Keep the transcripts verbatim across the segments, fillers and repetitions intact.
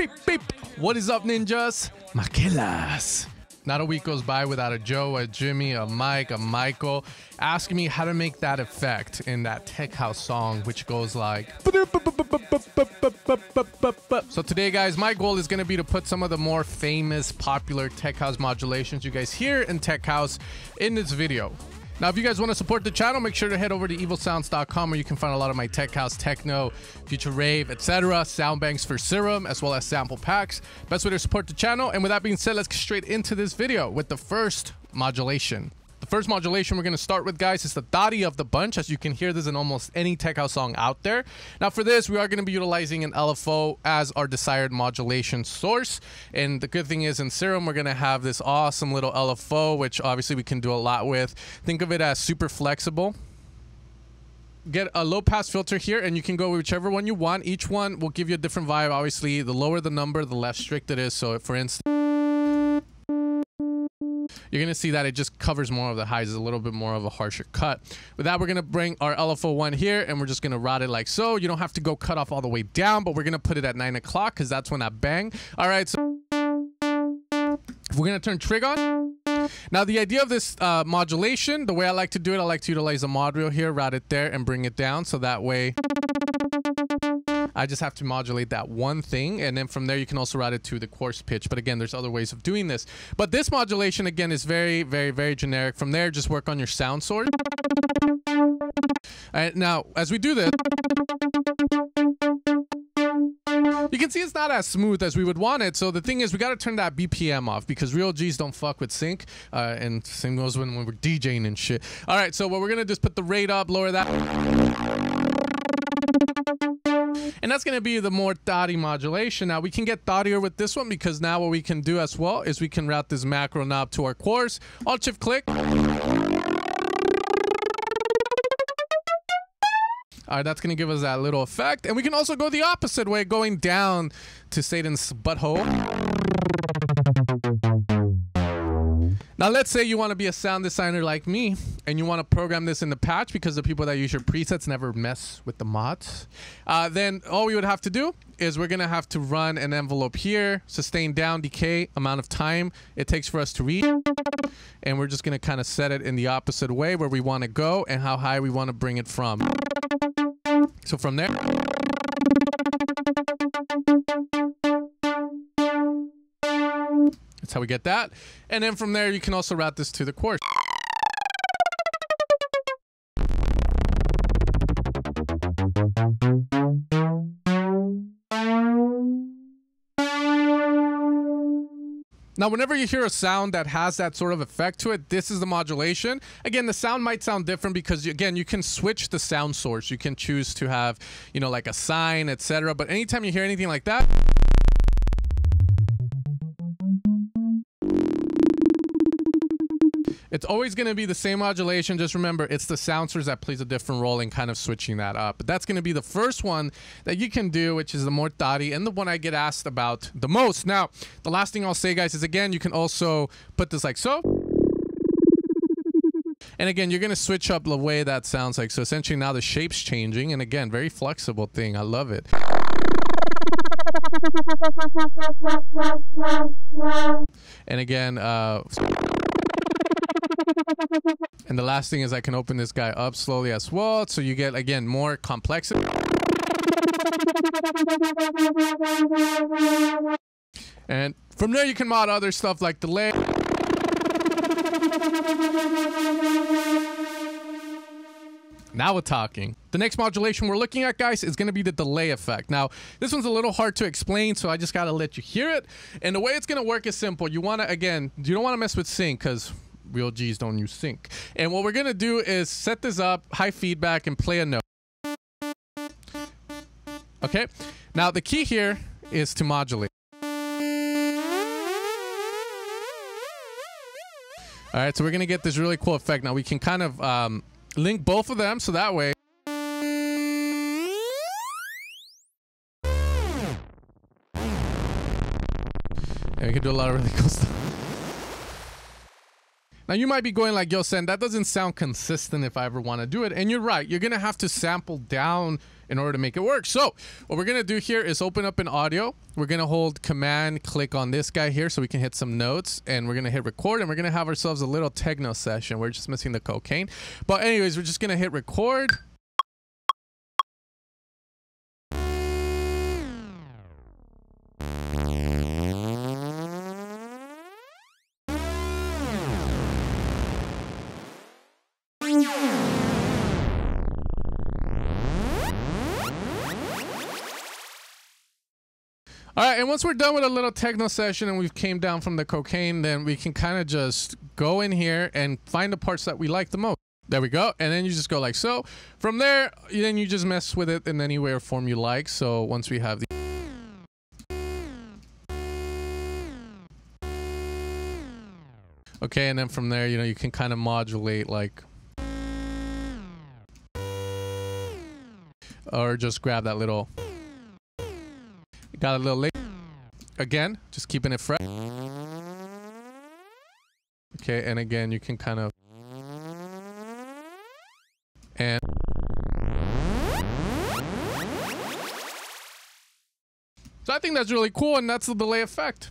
beep, beep. What is up, ninjas? Maquelas. Not a week goes by without a Joe, a Jimmy, a Mike, a Michael asking me how to make that effect in that tech house song, which goes like. So today, guys, my goal is going to be to put some of the more famous, popular tech house modulations you guys hear in tech house in this video. Now, if you guys want to support the channel, make sure to head over to evo sounds dot com, where you can find a lot of my tech house, techno, future rave, et cetera, sound banks for Serum, as well as sample packs. Best way to support the channel. And with that being said, let's get straight into this video with the first modulation. The first modulation we're going to start with, guys, is the Dottie of the bunch. As you can hear, this in almost any tech house song out there. Now, for this, we are going to be utilizing an L F O as our desired modulation source. And the good thing is, in Serum, we're going to have this awesome little L F O, which obviously we can do a lot with. Think of it as super flexible. Get a low pass filter here, and you can go whichever one you want. Each one will give you a different vibe. Obviously, the lower the number, the less strict it is. So, for instance, you're gonna see that it just covers more of the highs, a little bit more of a harsher cut. With that, we're gonna bring our L F O one here, and we're just gonna route it like so. You don't have to go cut off all the way down, but we're gonna put it at nine o'clock because that's when I bang. All right, so we're gonna turn trig on. Now, the idea of this uh, modulation, the way I like to do it, I like to utilize a mod reel here, route it there, and bring it down. So that way, I just have to modulate that one thing, and then from there you can also route it to the coarse pitch. But again, there's other ways of doing this. But this modulation, again, is very, very, very generic. From there, just work on your sound source. All right, now, as we do this, you can see it's not as smooth as we would want it. So the thing is, we got to turn that B P M off because real G's don't fuck with sync. Uh, and same goes when, when we're DJing and shit. All right, so what we're going to just put the rate up, lower that. And that's going to be the more dotty modulation. Now, we can get dottier with this one because now what we can do as well is we can route this macro knob to our coarse. Alt shift click. All right, that's going to give us that little effect. And we can also go the opposite way, going down to Satan's butthole. Now, let's say you want to be a sound designer like me and you want to program this in the patch because the people that use your presets never mess with the mods. Uh, then all we would have to do is we're going to have to run an envelope here, sustain down, decay, amount of time it takes for us to read. And we're just going to kind of set it in the opposite way where we want to go and how high we want to bring it from. So from there. That's how we get that. And then from there, you can also route this to the course. Now, whenever you hear a sound that has that sort of effect to it, this is the modulation. Again, the sound might sound different because, again, you can switch the sound source. You can choose to have, you know, like a sign, et cetera. But anytime you hear anything like that, it's always going to be the same modulation. Just remember, it's the sound source that plays a different role in kind of switching that up. But that's going to be the first one that you can do, which is the more dotty and the one I get asked about the most. Now, the last thing I'll say, guys, is again, you can also put this like so. And again, you're going to switch up the way that sounds like. So essentially now the shape's changing. And again, very flexible thing. I love it. And again, uh... and the last thing is I can open this guy up slowly as well. So you get, again, more complexity. And from there, you can mod other stuff like delay. Now we're talking. The next modulation we're looking at, guys, is going to be the delay effect. Now, this one's a little hard to explain, so I just got to let you hear it. And the way it's going to work is simple. You want to, again, you don't want to mess with sync because real G's don't use sync. And what we're going to do is set this up, high feedback, and play a note. Okay? Now, the key here is to modulate. All right, so we're going to get this really cool effect. Now, we can kind of um, link both of them, so that way. And we can do a lot of really cool stuff. Now you might be going like, yo, Sen, that doesn't sound consistent if I ever want to do it. And you're right. You're going to have to sample down in order to make it work. So what we're going to do here is open up an audio. We're going to hold command click on this guy here so we can hit some notes, and we're going to hit record, and we're going to have ourselves a little techno session. We're just missing the cocaine. But anyways, we're just going to hit record. All right, and once we're done with a little techno session and we've came down from the cocaine, then we can kind of just go in here and find the parts that we like the most. There we go. And then you just go like so. From there, then you just mess with it in any way or form you like. So once we have the... Okay, and then from there, you know, you can kind of modulate like... Or just grab that little... Got a little late. Again, just keeping it fresh. Okay, and again, you can kind of... And... So I think that's really cool, and that's the delay effect.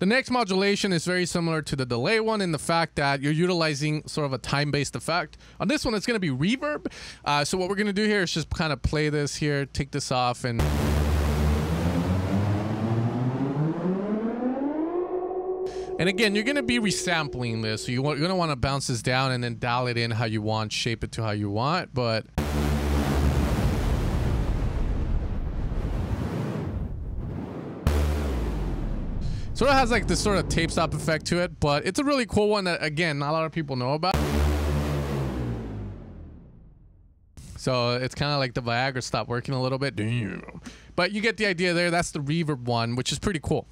The next modulation is very similar to the delay one in the fact that you're utilizing sort of a time-based effect. On this one, it's going to be reverb. Uh, so what we're going to do here is just kind of play this here, take this off, and... And again, you're going to be resampling this. So you want, you're going to want to bounce this down and then dial it in how you want, shape it to how you want. But sort of has like this sort of tape stop effect to it, but it's a really cool one that, again, not a lot of people know about. So it's kind of like the Viagra stopped working a little bit. But you get the idea there. That's the reverb one, which is pretty cool.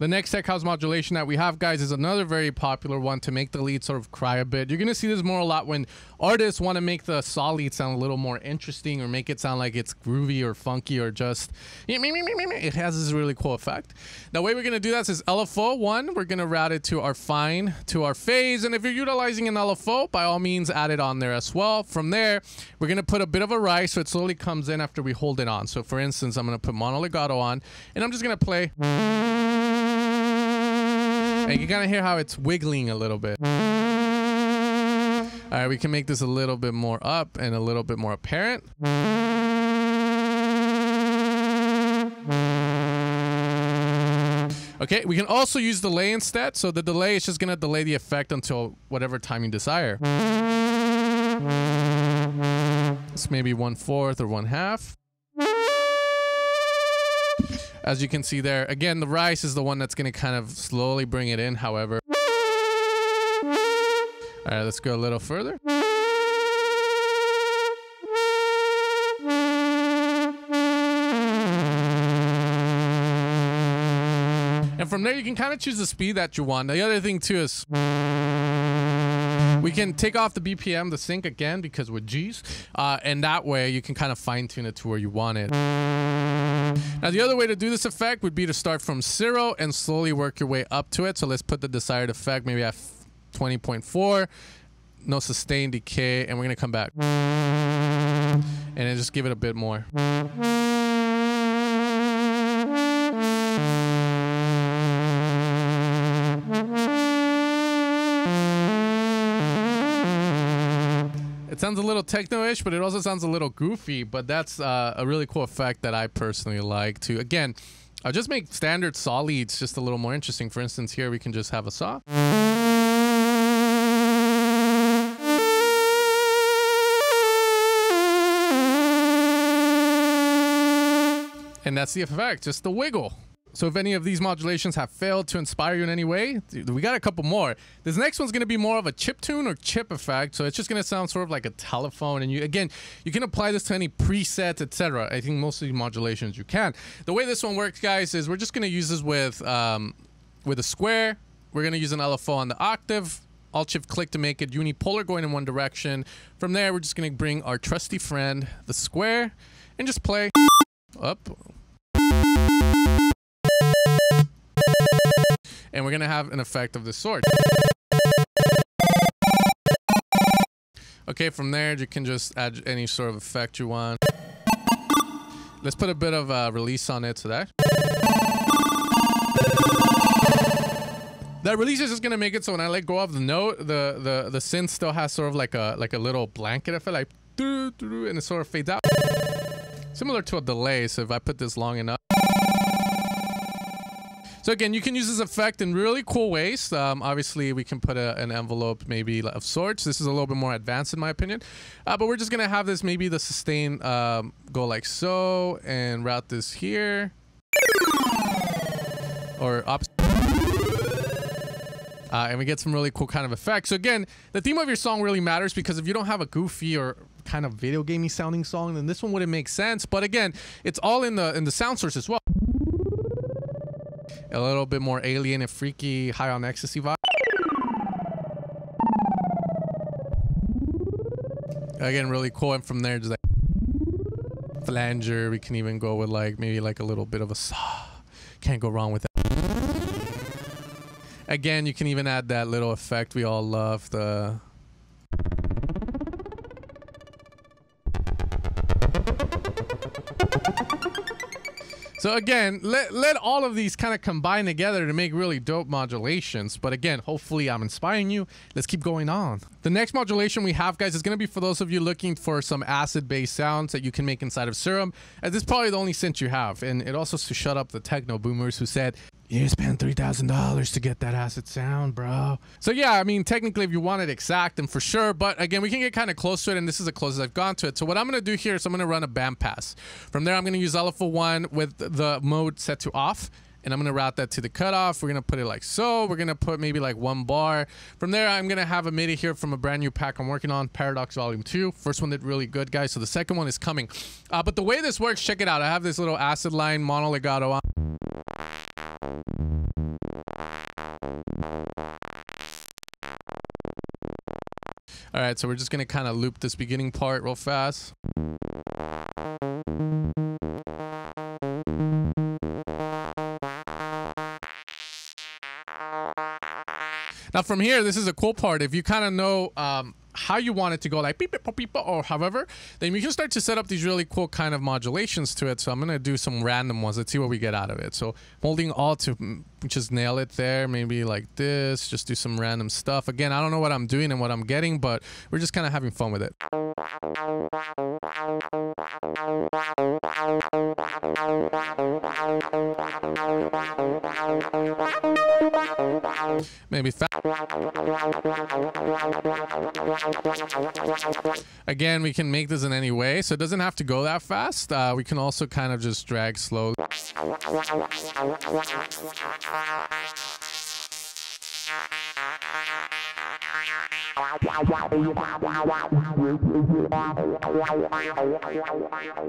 The next tech house modulation that we have, guys, is another very popular one to make the lead sort of cry a bit. You're going to see this more a lot when artists want to make the saw lead sound a little more interesting or make it sound like it's groovy or funky or just... It has this really cool effect. The way we're going to do this is L F O one. We're going to route it to our fine, to our phase. And if you're utilizing an L F O, by all means, add it on there as well. From there, we're going to put a bit of a rise so it slowly comes in after we hold it on. So, for instance, I'm going to put mono legato on, and I'm just going to play... And you can kind of hear how it's wiggling a little bit. All right, we can make this a little bit more up and a little bit more apparent. Okay, we can also use delay instead. So the delay is just going to delay the effect until whatever time you desire. It's maybe one fourth or one half. As you can see there, again, the rise is the one that's going to kind of slowly bring it in, however. All right, let's go a little further. And from there, you can kind of choose the speed that you want. The other thing, too, is... We can take off the B P M, the sync again, because we're G's. Uh, and that way, you can kind of fine-tune it to where you want it. Now, the other way to do this effect would be to start from zero and slowly work your way up to it. So let's put the desired effect maybe at twenty point four, no sustained decay, and we're going to come back. And then just give it a bit more. It sounds a little techno-ish, but it also sounds a little goofy, but that's uh, a really cool effect that I personally like to, again, uh, just make standard saw leads just a little more interesting. For instance, here we can just have a saw. And that's the effect, just the wiggle. So if any of these modulations have failed to inspire you in any way, we got a couple more. This next one's going to be more of a chip tune or chip effect. So it's just going to sound sort of like a telephone. And you, again, you can apply this to any presets, et cetera. I think most of these modulations you can. The way this one works, guys, is we're just going to use this with, um, with a square. We're going to use an L F O on the octave. Alt-Shift-Click to make it unipolar going in one direction. From there, we're just going to bring our trusty friend, the square, and just play up. And we're going to have an effect of this sort. Okay, from there you can just add any sort of effect you want. Let's put a bit of uh, release on it today. That release is just gonna make it so when I let go of the note, the the the synth still has sort of like a like a little blanket effect, like doo doo, and it sort of fades out, similar to a delay. So if I put this long enough. So again, you can use this effect in really cool ways. Um, obviously, we can put a, an envelope maybe of sorts. This is a little bit more advanced in my opinion. Uh, but we're just going to have this, maybe the sustain um, go like so and route this here. Or opposite. Uh, and we get some really cool kind of effects. So again, the theme of your song really matters, because if you don't have a goofy or kind of video gamey sounding song, then this one wouldn't make sense. But again, it's all in the, in the sound source as well. A little bit more alien and freaky, high on ecstasy vibe. Again, really cool. And from there, just like flanger. We can even go with like maybe like a little bit of a saw. Can't go wrong with that. Again, you can even add that little effect we all love. The So again, let, let all of these kind of combine together to make really dope modulations. But again, hopefully I'm inspiring you. Let's keep going on. The next modulation we have, guys, is going to be for those of you looking for some acid-based sounds that you can make inside of Serum. And this is probably the only synth you have. And it also is to shut up the techno boomers who said, you spend three thousand dollars to get that acid sound, bro. So yeah, I mean, technically if you want it exact, then for sure. But again, we can get kind of close to it, and this is the closest I've gone to it. So what I'm going to do here is I'm going to run a band pass. From there, I'm going to use Alpha one with the mode set to off. And I'm going to route that to the cutoff. We're going to put it like so. We're going to put maybe like one bar. From there, I'm going to have a MIDI here from a brand new pack I'm working on, Paradox Volume two. First one did really good, guys. So the second one is coming. Uh, but the way this works, check it out. I have this little acid line, mono legato on. All right, so we're just going to kind of loop this beginning part real fast. Now from here, this is a cool part. If you kind of know um, how you want it to go, like beep, beep, beep, or however, then you can start to set up these really cool kind of modulations to it. So I'm going to do some random ones. Let's see what we get out of it. So holding Alt to just nail it there, maybe like this, just do some random stuff. Again, I don't know what I'm doing and what I'm getting, but we're just kind of having fun with it. Maybe fast. Again, we can make this in any way, so it doesn't have to go that fast. Uh, we can also kind of just drag slowly. Okay,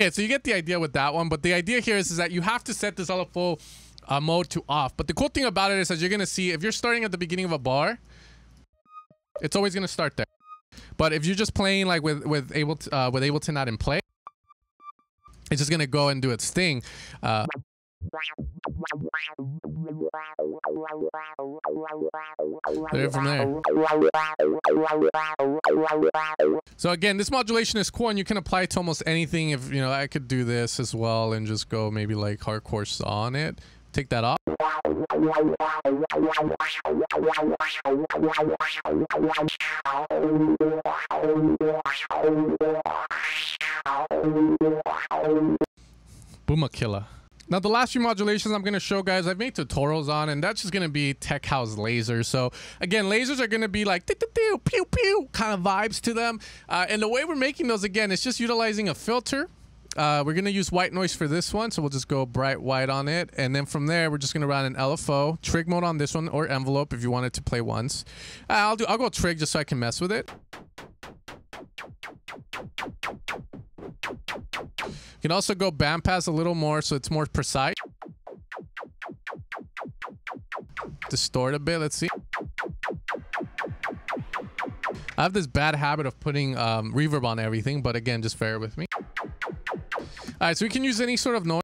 so you get the idea with that one, but the idea here is, is that you have to set this all up full Uh, mode to off. But the cool thing about it is, as you're gonna see, if you're starting at the beginning of a bar, it's always gonna start there. But if you're just playing like with with Ableton, uh, with Ableton out in play, it's just gonna go and do its thing. Uh, There from there. So again, this modulation is cool, and you can apply it to almost anything. If you know, I could do this as well and just go maybe like hardcore on it. Take that off. Boomer killer. Now, the last few modulations I'm going to show, guys, I've made tutorials on, and that's just going to be tech house lasers. So again, lasers are going to be like pew pew kind of vibes to them. Uh, and the way we're making those, again, it's just utilizing a filter. Uh, we're going to use white noise for this one. So we'll just go bright white on it. And then from there, we're just going to run an L F O trig mode on this one, or envelope if you want it to play once. Uh, I'll do I'll go trig just so I can mess with it. You can also go bandpass a little more so it's more precise. Distort a bit, let's see. I have this bad habit of putting um, reverb on everything, but again, just bear with me. All right, so we can use any sort of noise.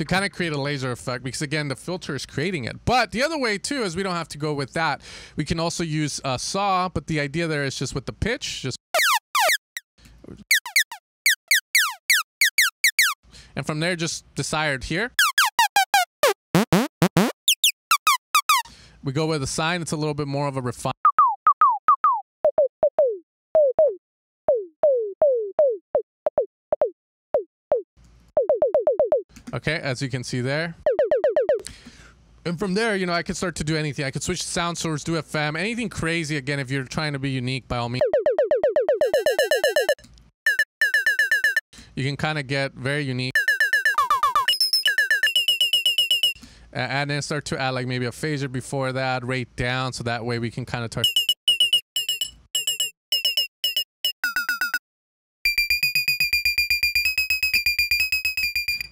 to kind of create a laser effect, because again, the filter is creating it. But the other way too is we don't have to go with that. We can also use a saw, but the idea there is just with the pitch, just and from there just desired here. We go with a sign, it's a little bit more of a refined. Okay, as you can see there. And from there, you know, I could start to do anything. I could switch sound source, do F M, anything crazy. Again, if you're trying to be unique, by all means. You can kind of get very unique. And then start to add like maybe a phaser before that, rate down, so that way we can kind of start.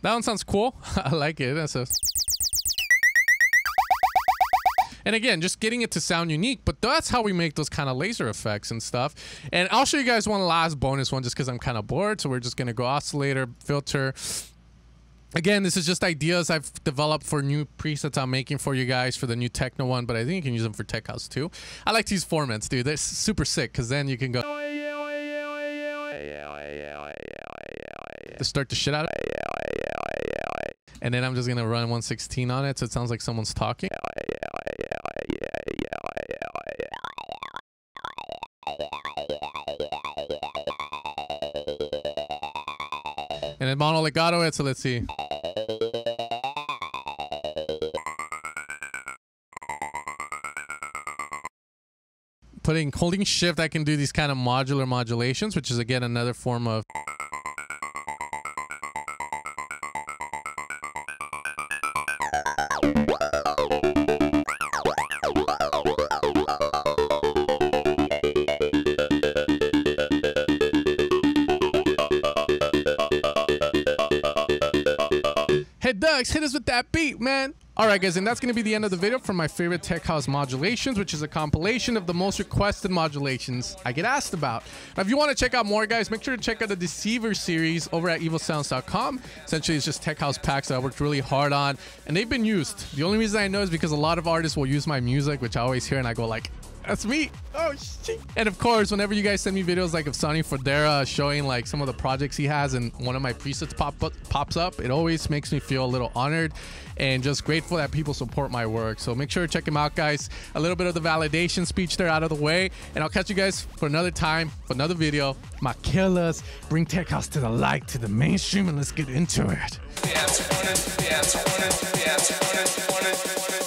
That one sounds cool. I like it. That's a... And again, just getting it to sound unique, but that's how we make those kind of laser effects and stuff. And I'll show you guys one last bonus one just because I'm kind of bored. So we're just going to go oscillator, filter. Again, this is just ideas I've developed for new presets I'm making for you guys for the new techno one, but I think you can use them for tech house too. I like to use formats, dude. They're super sick because then you can go... to start the shit out of it. And then I'm just going to run one sixteen on it so it sounds like someone's talking. And then mono legato it, so let's see. Putting holding shift, I can do these kind of modular modulations, which is again another form of... Hit us with that beat, man. All right, guys, and that's going to be the end of the video for my favorite tech house modulations, which is a compilation of the most requested modulations I get asked about. Now, if you want to check out more, guys, make sure to check out the Deceiver series over at evo sounds dot com. Essentially, it's just tech house packs that I worked really hard on, and they've been used. The only reason I know is because a lot of artists will use my music, which I always hear, and I go like... That's me. Oh, shit. And of course, whenever you guys send me videos like of Sonny Fodera showing like some of the projects he has and one of my presets pop up, pops up, it always makes me feel a little honored and just grateful that people support my work. So make sure to check him out, guys. A little bit of the validation speech there out of the way. And I'll catch you guys for another time, for another video. My killers, bring tech house to the light, to the mainstream, and let's get into it. Yeah,